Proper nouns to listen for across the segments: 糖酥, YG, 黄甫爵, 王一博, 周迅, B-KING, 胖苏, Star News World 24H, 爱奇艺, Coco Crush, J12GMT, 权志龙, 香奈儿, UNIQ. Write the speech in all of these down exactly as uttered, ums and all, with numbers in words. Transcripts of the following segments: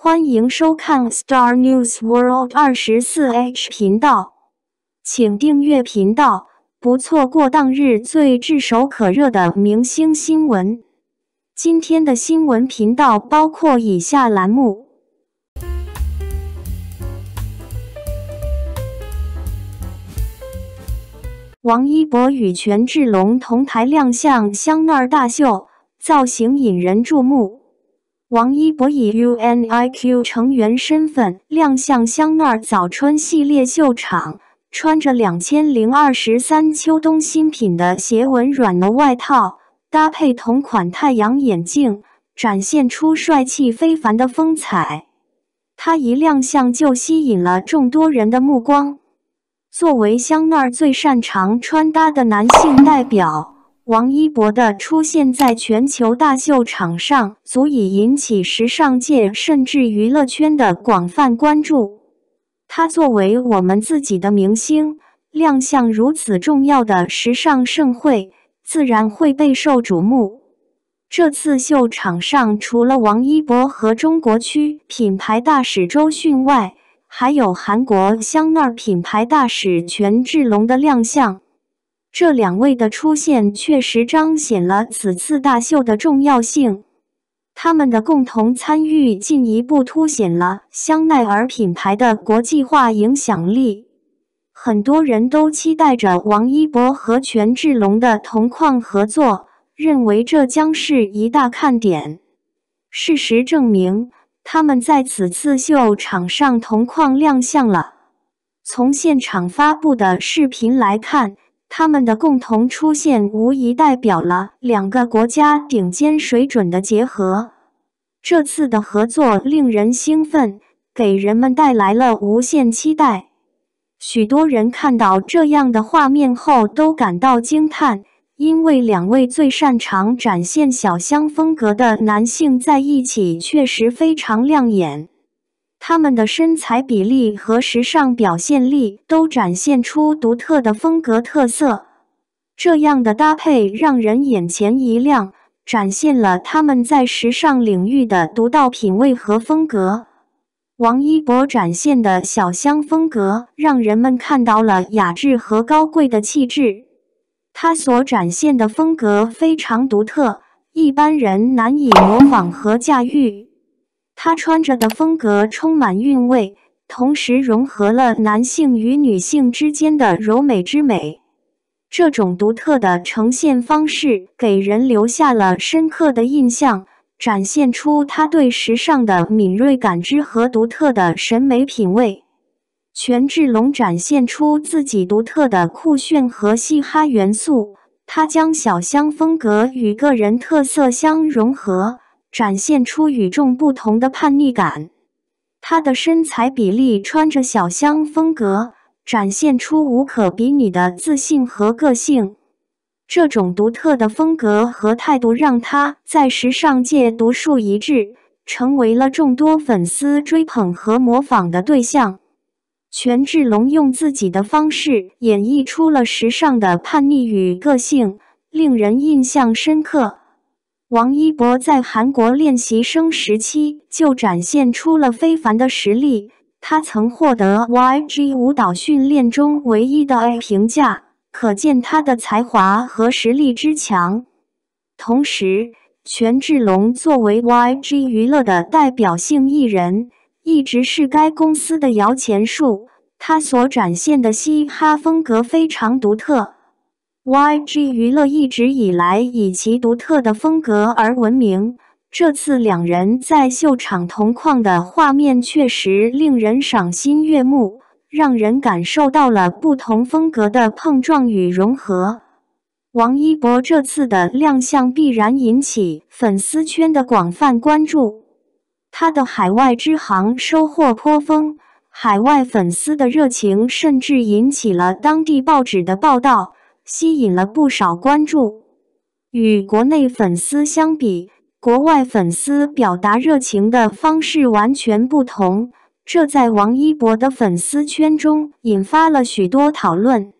欢迎收看 Star News World 二十四 H 频道，请订阅频道，不错过当日最炙手可热的明星新闻。今天的新闻频道包括以下栏目：王一博与权志龙同台亮相香奈儿大秀，造型引人注目。 王一博以 U N I Q 成员身份亮相香奈儿早春系列秀场，穿着二零二三秋冬新品的斜纹软柔外套，搭配同款太阳眼镜，展现出帅气非凡的风采。他一亮相就吸引了众多人的目光。作为香奈儿最擅长穿搭的男性代表， 王一博的出现在全球大秀场上，足以引起时尚界甚至娱乐圈的广泛关注。他作为我们自己的明星，亮相如此重要的时尚盛会，自然会备受瞩目。这次秀场上，除了王一博和中国区品牌大使周迅外，还有韩国香奈儿品牌大使权志龙的亮相。 这两位的出现确实彰显了此次大秀的重要性。他们的共同参与进一步凸显了香奈儿品牌的国际化影响力。很多人都期待着王一博和权志龙的同框合作，认为这将是一大看点。事实证明，他们在此次秀场上同框亮相了。从现场发布的视频来看， 他们的共同出现无疑代表了两个国家顶尖水准的结合。这次的合作令人兴奋，给人们带来了无限期待。许多人看到这样的画面后都感到惊叹，因为两位最擅长展现小香风格的男性在一起确实非常亮眼。 他们的身材比例和时尚表现力都展现出独特的风格特色，这样的搭配让人眼前一亮，展现了他们在时尚领域的独到品味和风格。王一博展现的小香风格让人们看到了雅致和高贵的气质，他所展现的风格非常独特，一般人难以模仿和驾驭。 他穿着的风格充满韵味，同时融合了男性与女性之间的柔美之美。这种独特的呈现方式给人留下了深刻的印象，展现出他对时尚的敏锐感知和独特的审美品味。权志龙展现出自己独特的酷炫和嘻哈元素，他将小香风格与个人特色相融合， 展现出与众不同的叛逆感。他的身材比例穿着小香风格，展现出无可比拟的自信和个性。这种独特的风格和态度让他在时尚界独树一帜，成为了众多粉丝追捧和模仿的对象。权志龙用自己的方式演绎出了时尚的叛逆与个性，令人印象深刻。 王一博在韩国练习生时期就展现出了非凡的实力，他曾获得 Y G 舞蹈训练中唯一的 A 评价，可见他的才华和实力之强。同时，权志龙作为 Y G 娱乐的代表性艺人，一直是该公司的摇钱树，他所展现的嘻哈风格非常独特。 Y G 娱乐一直以来以其独特的风格而闻名，这次两人在秀场同框的画面确实令人赏心悦目，让人感受到了不同风格的碰撞与融合。王一博这次的亮相必然引起粉丝圈的广泛关注，他的海外之行收获颇丰，海外粉丝的热情甚至引起了当地报纸的报道， 吸引了不少关注。与国内粉丝相比，国外粉丝表达热情的方式完全不同，这在王一博的粉丝圈中引发了许多讨论。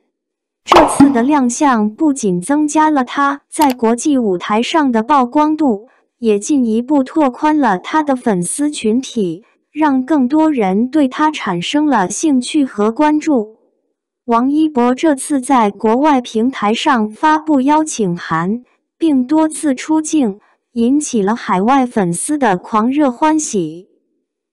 这次的亮相不仅增加了他在国际舞台上的曝光度，也进一步拓宽了他的粉丝群体，让更多人对他产生了兴趣和关注。王一博这次在国外平台上发布邀请函，并多次出镜，引起了海外粉丝的狂热欢喜。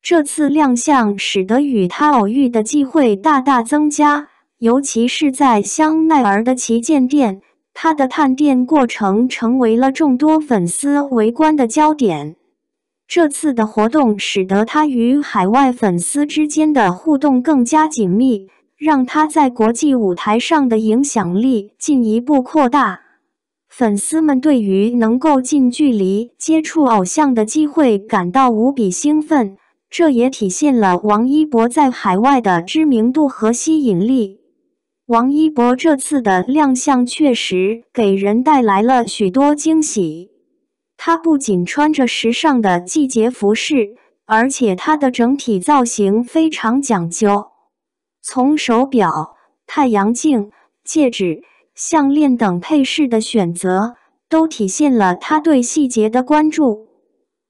这次亮相使得与他偶遇的机会大大增加，尤其是在香奈儿的旗舰店，他的探店过程成为了众多粉丝围观的焦点。这次的活动使得他与海外粉丝之间的互动更加紧密，让他在国际舞台上的影响力进一步扩大。粉丝们对于能够近距离接触偶像的机会感到无比兴奋，这也体现了王一博在海外的知名度和吸引力。王一博这次的亮相确实给人带来了许多惊喜。他不仅穿着时尚的季节服饰，而且他的整体造型非常讲究。从手表、太阳镜、戒指、项链等配饰的选择，都体现了他对细节的关注。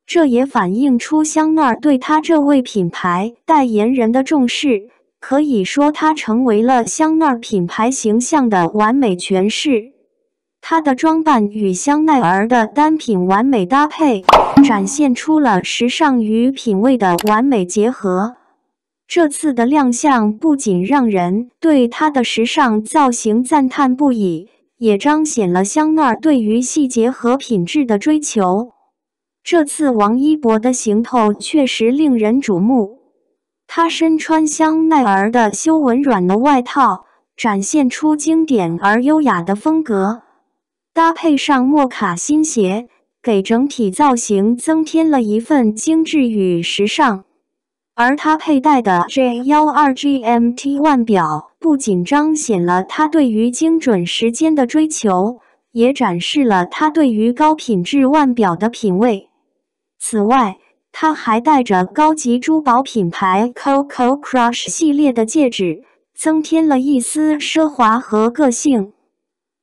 这也反映出香奈儿对他这位品牌代言人的重视，可以说他成为了香奈儿品牌形象的完美诠释。他的装扮与香奈儿的单品完美搭配，展现出了时尚与品味的完美结合。这次的亮相不仅让人对他的时尚造型赞叹不已，也彰显了香奈儿对于细节和品质的追求。这次王一博的行头确实令人瞩目，他身穿香奈儿的修文软的外套，展现出经典而优雅的风格，搭配上莫卡新鞋，给整体造型增添了一份精致与时尚。而他佩戴的 J 十二 G M T 腕表不仅彰显了他对于精准时间的追求，也展示了他对于高品质腕表的品味。此外，他还戴着高级珠宝品牌 Coco Crush 系列的戒指，增添了一丝奢华和个性。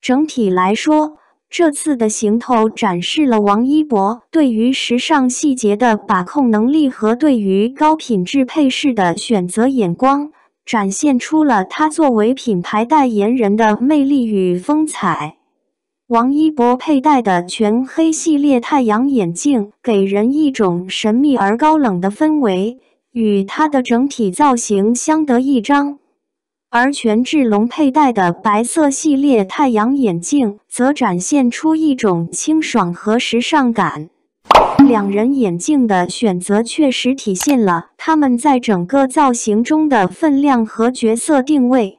整体来说，这次的行头展示了王一博对于时尚细节的把控能力和对于高品质配饰的选择眼光，展现出了他作为品牌代言人的魅力与风采。王一博佩戴的全黑系列太阳眼镜给人一种神秘而高冷的氛围，与他的整体造型相得益彰。而权志龙佩戴的白色系列太阳眼镜则展现出一种清爽和时尚感。两人眼镜的选择确实体现了他们在整个造型中的分量和角色定位。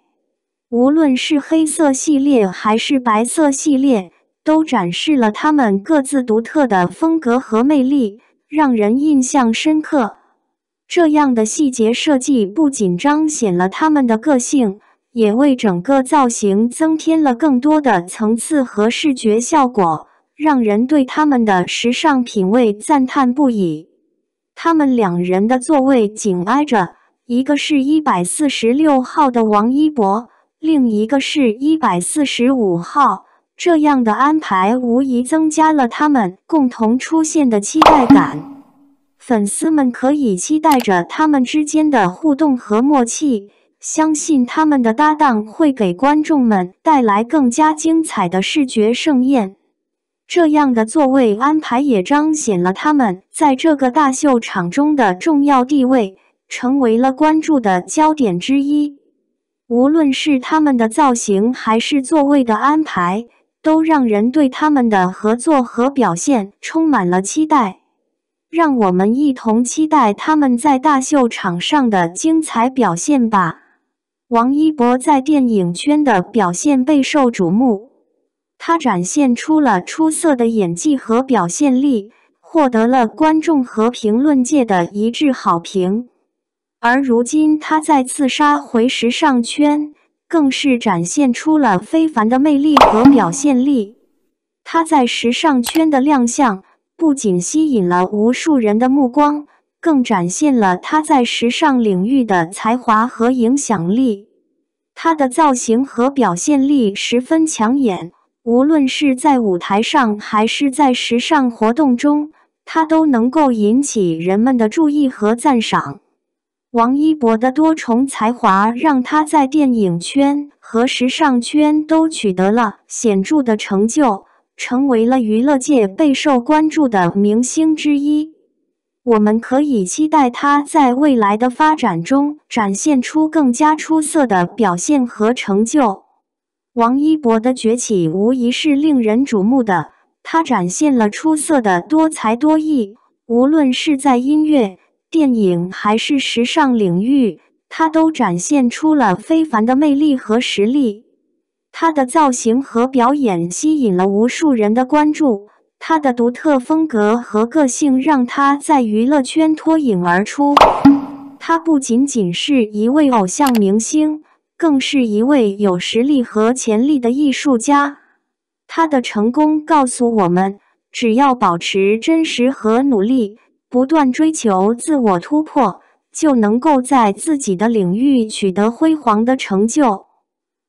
无论是黑色系列还是白色系列，都展示了他们各自独特的风格和魅力，让人印象深刻。这样的细节设计不仅彰显了他们的个性，也为整个造型增添了更多的层次和视觉效果，让人对他们的时尚品味赞叹不已。他们两人的座位紧挨着，一个是一百四十六号的王一博，另一个是一百四十五号，这样的安排无疑增加了他们共同出现的期待感。粉丝们可以期待着他们之间的互动和默契，相信他们的搭档会给观众们带来更加精彩的视觉盛宴。这样的座位安排也彰显了他们在这个大秀场中的重要地位，成为了关注的焦点之一。无论是他们的造型还是座位的安排，都让人对他们的合作和表现充满了期待。让我们一同期待他们在大秀场上的精彩表现吧。王一博在电影圈的表现备受瞩目，他展现出了出色的演技和表现力，获得了观众和评论界的一致好评。而如今他再次杀回时尚圈，更是展现出了非凡的魅力和表现力。他在时尚圈的亮相不仅吸引了无数人的目光，更展现了他在时尚领域的才华和影响力。他的造型和表现力十分抢眼，无论是在舞台上还是在时尚活动中，他都能够引起人们的注意和赞赏。王一博的多重才华让他在电影圈和时尚圈都取得了显著的成就，成为了娱乐界备受关注的明星之一。我们可以期待他在未来的发展中展现出更加出色的表现和成就。王一博的崛起无疑是令人瞩目的，他展现了出色的多才多艺，无论是在音乐、电影还是时尚领域，他都展现出了非凡的魅力和实力。他的造型和表演吸引了无数人的关注，他的独特风格和个性让他在娱乐圈脱颖而出。他不仅仅是一位偶像明星，更是一位有实力和潜力的艺术家。他的成功告诉我们，只要保持真实和努力，不断追求自我突破，就能够在自己的领域取得辉煌的成就，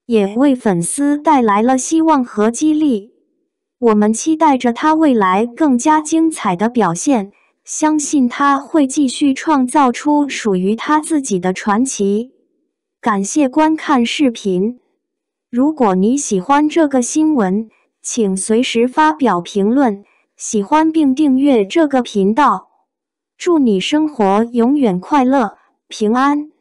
也为粉丝带来了希望和激励。我们期待着他未来更加精彩的表现，相信他会继续创造出属于他自己的传奇。感谢观看视频。如果你喜欢这个新闻，请随时发表评论，喜欢并订阅这个频道。祝你生活永远快乐、平安。